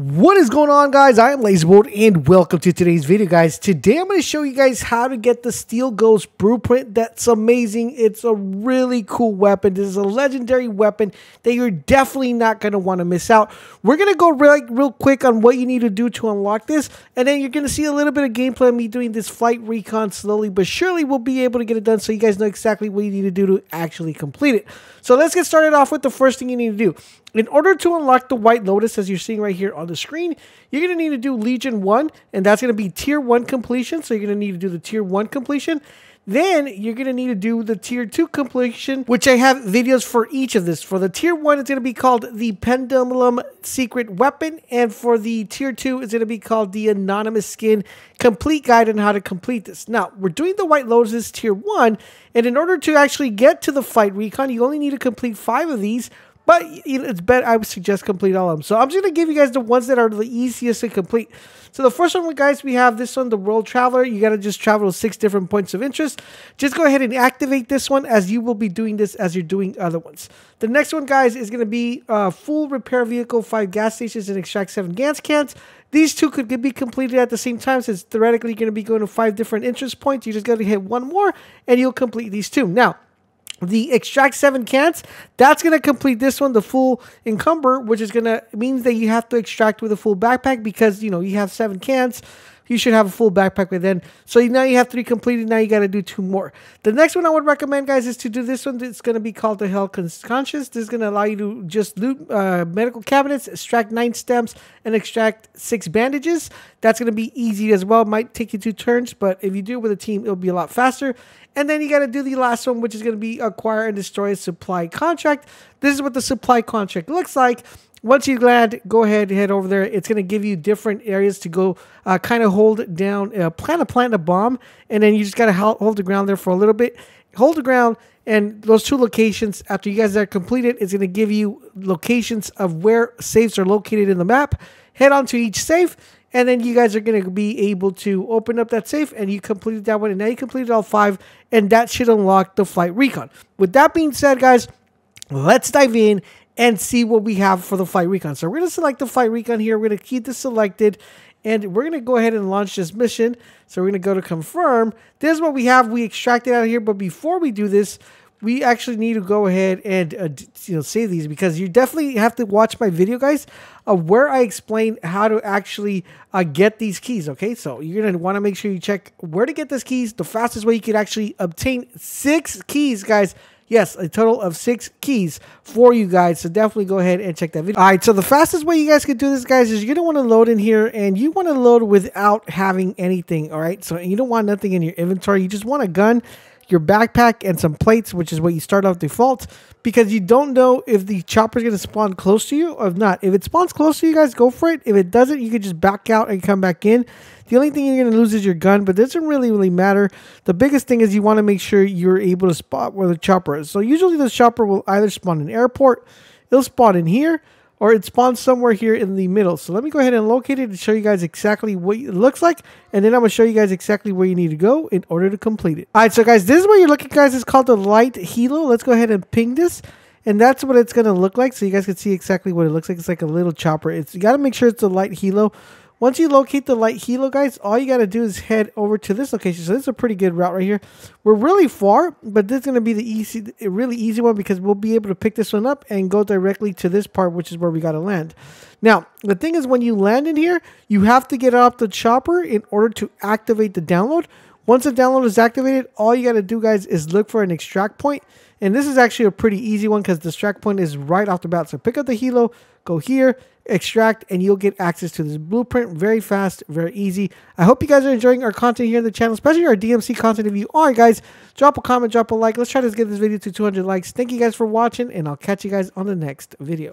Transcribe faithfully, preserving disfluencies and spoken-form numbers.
What is going on, guys? I am LaserBolt and welcome to today's video, guys. Today I'm going to show you guys how to get the Steel Ghost blueprint. That's amazing. It's a really cool weapon. This is a legendary weapon that you're definitely not going to want to miss out. We're going to go real, real quick on what you need to do to unlock this, and then you're going to see a little bit of gameplay of me doing this Flight Recon slowly, but surely we'll be able to get it done so you guys know exactly what you need to do to actually complete it. So let's get started off with the first thing you need to do. In order to unlock the White Lotus, as you're seeing right here on the screen, you're going to need to do Legion one, and that's going to be tier one completion. So you're going to need to do the tier one completion. Then you're going to need to do the tier two completion, which I have videos for each of this. For the tier one, it's going to be called the Pendulum Secret Weapon, and for the tier two, it's going to be called the Anonymous Skin Complete Guide on how to complete this. Now, we're doing the White Lotus tier one, and in order to actually get to the Flight Recon, you only need to complete five of these. But it's better, I would suggest complete all of them. So I'm just going to give you guys the ones that are the easiest to complete. So the first one, guys, we have this one, the World Traveler. You got to just travel to six different points of interest. Just go ahead and activate this one, as you will be doing this as you're doing other ones. The next one, guys, is going to be uh, full repair vehicle, five gas stations, and extract seven gas cans. These two could be completed at the same time, since theoretically you're going to be going to five different interest points. You just got to hit one more, and you'll complete these two. Now, the extract seven cans, that's going to complete this one, the full encumber, which is going to means that you have to extract with a full backpack, because, you know, you have seven cans, you should have a full backpack with then. So now you have three completed, now you got to do two more. The next one I would recommend, guys, is to do this one. It's going to be called the Hell Cons Conscious. This is going to allow you to just loot uh, medical cabinets, extract nine stamps, and extract six bandages. That's going to be easy as well. It might take you two turns, but if you do it with a team, it'll be a lot faster. And then you got to do the last one, which is going to be acquire and destroy a supply contract. This is what the supply contract looks like. Once you land, go ahead and head over there. It's going to give you different areas to go uh, kind of hold down, uh, plant a plant a bomb, and then you just got to hold the ground there for a little bit. Hold the ground, and those two locations, after you guys are completed, it's going to give you locations of where safes are located in the map. Head on to each safe, and then you guys are going to be able to open up that safe, and you completed that one, and now you completed all five, and that should unlock the Flight Recon. With that being said, guys, let's dive in and see what we have for the Flight Recon. So we're going to select the Flight Recon here. We're going to keep this selected, and we're going to go ahead and launch this mission. So we're going to go to confirm. This is what we have. We extracted out of here. But before we do this, we actually need to go ahead and uh, you know, save these, because you definitely have to watch my video, guys, uh, where I explain how to actually uh, get these keys, okay? So you're going to want to make sure you check where to get these keys. The fastest way you could actually obtain six keys, guys. Yes, a total of six keys for you guys. So definitely go ahead and check that video. All right, so the fastest way you guys can do this, guys, is you're going to want to load in here, and you want to load without having anything, all right? So you don't want nothing in your inventory. You just want a gun, your backpack, and some plates, which is what you start off default, because you don't know if the chopper is going to spawn close to you or not. If it spawns close to you, guys, go for it. If it doesn't, you can just back out and come back in. The only thing you're going to lose is your gun, but it doesn't really, really matter. The biggest thing is you want to make sure you're able to spot where the chopper is. So usually the chopper will either spawn in an airport, it'll spawn in here, or it spawns somewhere here in the middle. So let me go ahead and locate it and show you guys exactly what it looks like, and then I'm going to show you guys exactly where you need to go in order to complete it. All right, so guys, this is what you're looking, guys. It's called the Light Helo. Let's go ahead and ping this. And that's what it's going to look like, so you guys can see exactly what it looks like. It's like a little chopper. It's, you got to make sure it's the Light Helo. Once you locate the Light Helo, guys, all you got to do is head over to this location. So this is a pretty good route right here. We're really far, but this is going to be the easy, really easy one, because we'll be able to pick this one up and go directly to this part, which is where we got to land. Now, the thing is, when you land in here, you have to get off the chopper in order to activate the download. Once the download is activated, all you got to do, guys, is look for an extract point. And this is actually a pretty easy one, because the extract point is right off the bat. So pick up the Helo, go here, extract, and you'll get access to this blueprint very fast, very easy. I hope you guys are enjoying our content here on the channel, especially our D M C content. If you are, guys, drop a comment, drop a like. Let's try to get this video to two hundred likes. Thank you guys for watching, and I'll catch you guys on the next video.